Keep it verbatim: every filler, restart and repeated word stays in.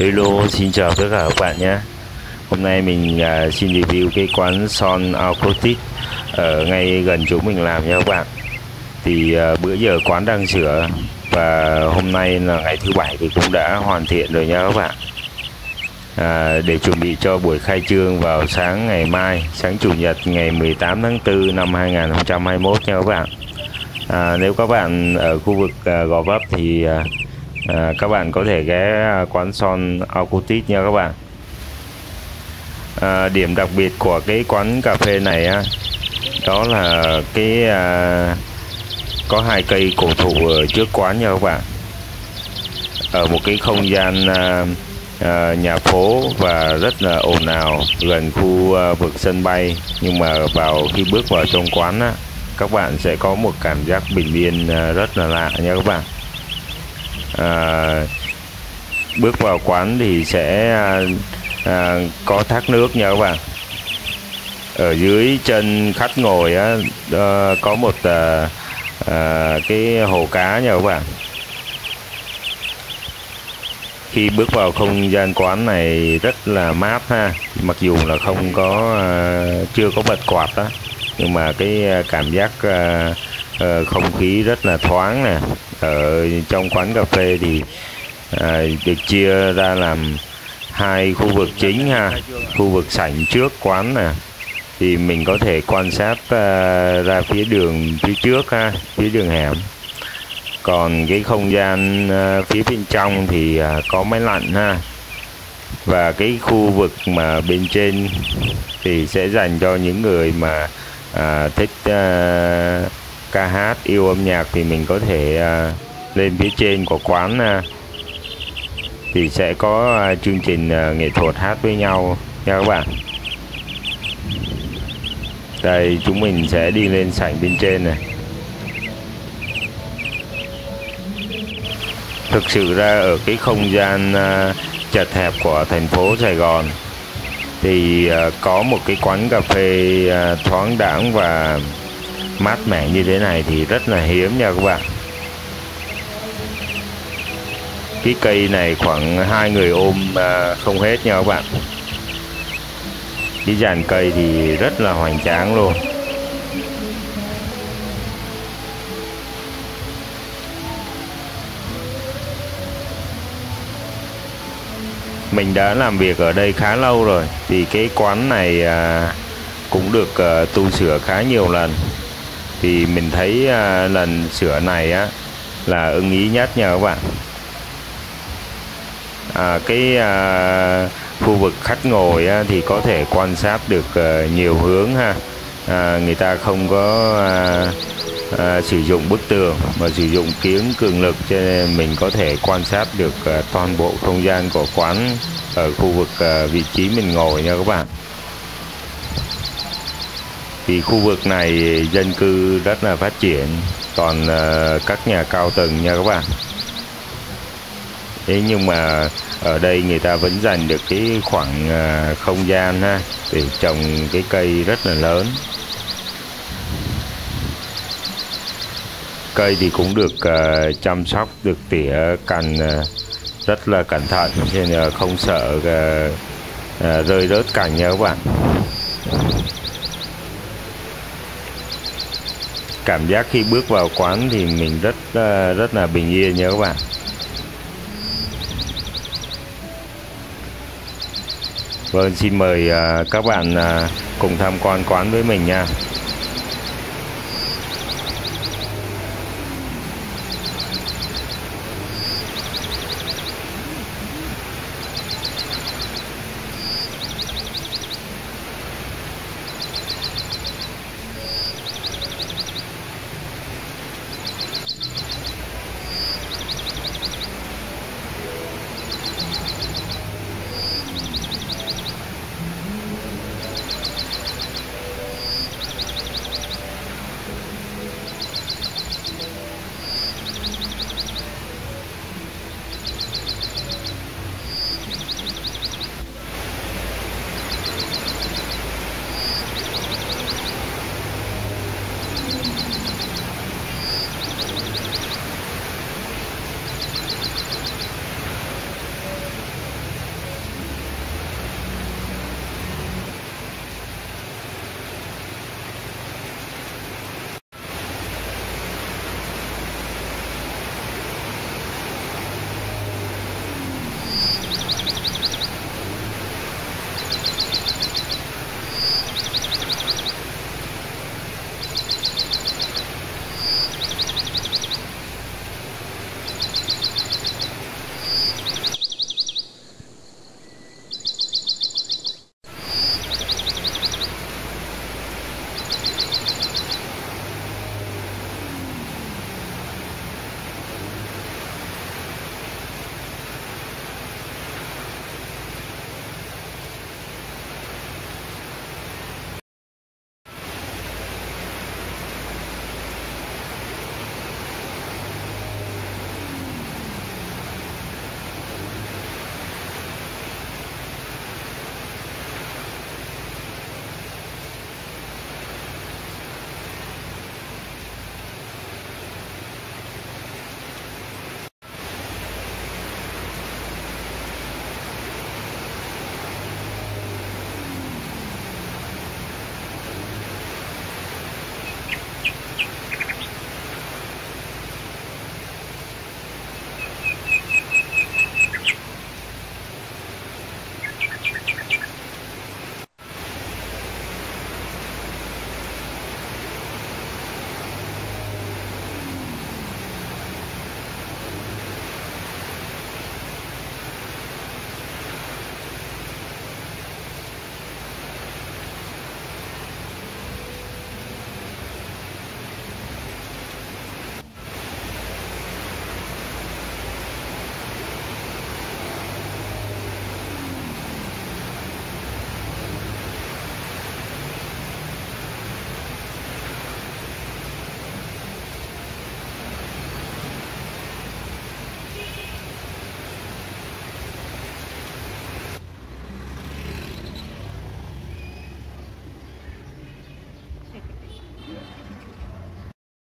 Hello, xin chào tất cả các bạn nhé. Hôm nay mình uh, xin review cái quán Sol Acoustic ở ngay gần chỗ mình làm nha các bạn. Thì uh, bữa giờ quán đang sửa và hôm nay là ngày thứ bảy thì cũng đã hoàn thiện rồi nha các bạn. À, để chuẩn bị cho buổi khai trương vào sáng ngày mai, sáng chủ nhật ngày mười tám tháng tư năm hai nghìn không trăm hai mươi mốt nha các bạn. À, nếu các bạn ở khu vực uh, Gò Vấp thì uh, À, các bạn có thể ghé quán Sol Acoustic nha các bạn. À, điểm đặc biệt của cái quán cà phê này á, đó là cái à, có hai cây cổ thụ ở trước quán nha các bạn, ở một cái không gian à, à, nhà phố và rất là ồn ào gần khu à, vực sân bay. Nhưng mà vào khi bước vào trong quán á, các bạn sẽ có một cảm giác bình yên à, rất là lạ nha các bạn. À, bước vào quán thì sẽ à, à, có thác nước nha các bạn. Ở dưới chân khách ngồi á, à, có một à, à, cái hồ cá nha các bạn. Khi bước vào không gian quán này rất là mát ha, mặc dù là không có à, chưa có bật quạt á, nhưng mà cái cảm giác à, à, không khí rất là thoáng nè. Ở trong quán cà phê thì à, được chia ra làm hai khu vực chính ha. Khu vực sảnh trước quán nè thì mình có thể quan sát à, ra phía đường phía trước ha, phía đường hẻm. Còn cái không gian à, phía bên trong thì à, có máy lạnh ha. Và cái khu vực mà bên trên thì sẽ dành cho những người mà à, thích à, ca hát, yêu âm nhạc thì mình có thể à, lên phía trên của quán à, thì sẽ có à, chương trình à, nghệ thuật hát với nhau nha các bạn. Đây, chúng mình sẽ đi lên sảnh bên trên này. Thực sự ra ở cái không gian à, chật hẹp của thành phố Sài Gòn thì à, có một cái quán cà phê à, thoáng đãng và mát mẻ như thế này thì rất là hiếm nha các bạn. Cái cây này khoảng hai người ôm à, không hết nha các bạn. Cái dàn cây thì rất là hoành tráng luôn. Mình đã làm việc ở đây khá lâu rồi thì cái quán này à, cũng được à, tu sửa khá nhiều lần. Thì mình thấy à, lần sửa này á, là ưng ý nhất nha các bạn. à, Cái à, khu vực khách ngồi á, thì có thể quan sát được à, nhiều hướng ha. à, Người ta không có à, à, sử dụng bức tường mà sử dụng kiếm cường lực, cho nên mình có thể quan sát được à, toàn bộ không gian của quán ở khu vực à, vị trí mình ngồi nha các bạn. Thì khu vực này dân cư rất là phát triển, toàn uh, các nhà cao tầng nha các bạn. Thế nhưng mà ở đây người ta vẫn dành được cái khoảng uh, không gian ha, để trồng cái cây rất là lớn. Cây thì cũng được uh, chăm sóc, được tỉa cành uh, rất là cẩn thận, nên là không sợ uh, uh, rơi rớt cành nha các bạn. Cảm giác khi bước vào quán thì mình rất rất là bình yên nha các bạn. Vâng, xin mời các bạn cùng tham quan quán với mình nha.